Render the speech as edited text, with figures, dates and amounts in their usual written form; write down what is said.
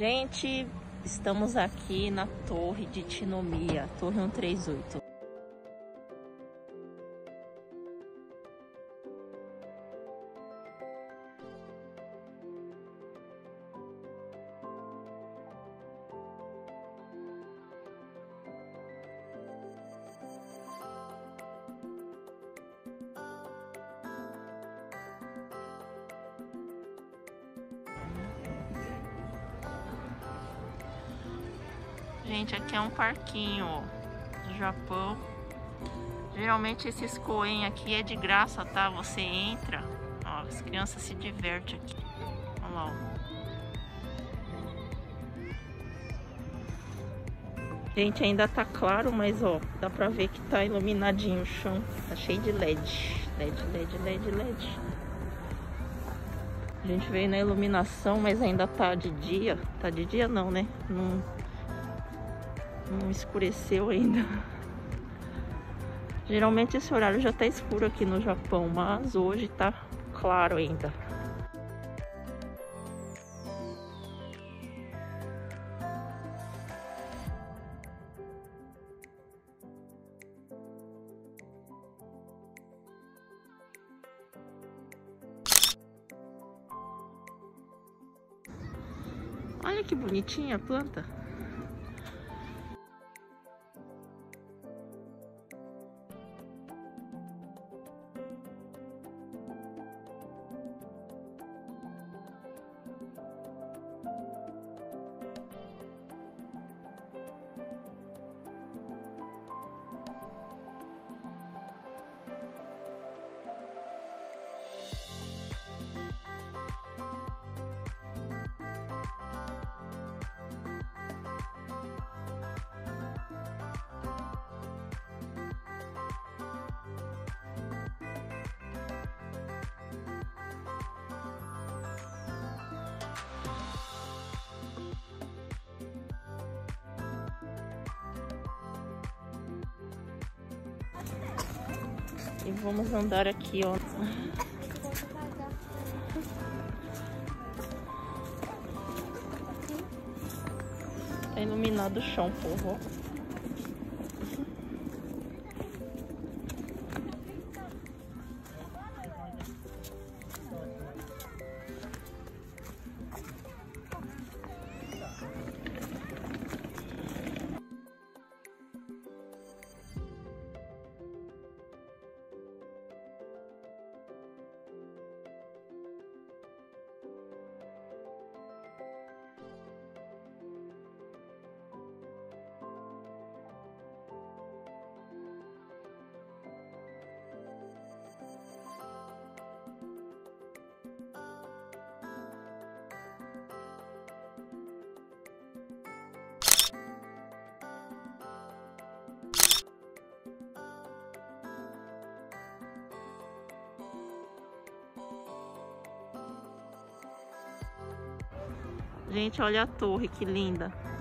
Gente, estamos aqui na Torre de Tinomiya, Torre 138. Gente, aqui é um parquinho do Japão. Geralmente esses koen aqui é de graça, tá? Você entra, ó, as crianças se divertem aqui. Olha lá, ó. Gente, ainda tá claro, mas ó, dá pra ver que tá iluminadinho o chão. Tá cheio de LED. LED, LED, LED, LED. A gente veio na iluminação, mas ainda tá de dia. Tá de dia não, né? Não escureceu ainda. Geralmente esse horário já tá escuro aqui no Japão, mas hoje tá claro ainda. Olha que bonitinha a planta. E vamos andar aqui, ó. Tá iluminado o chão, povo. Gente, olha a torre, que linda!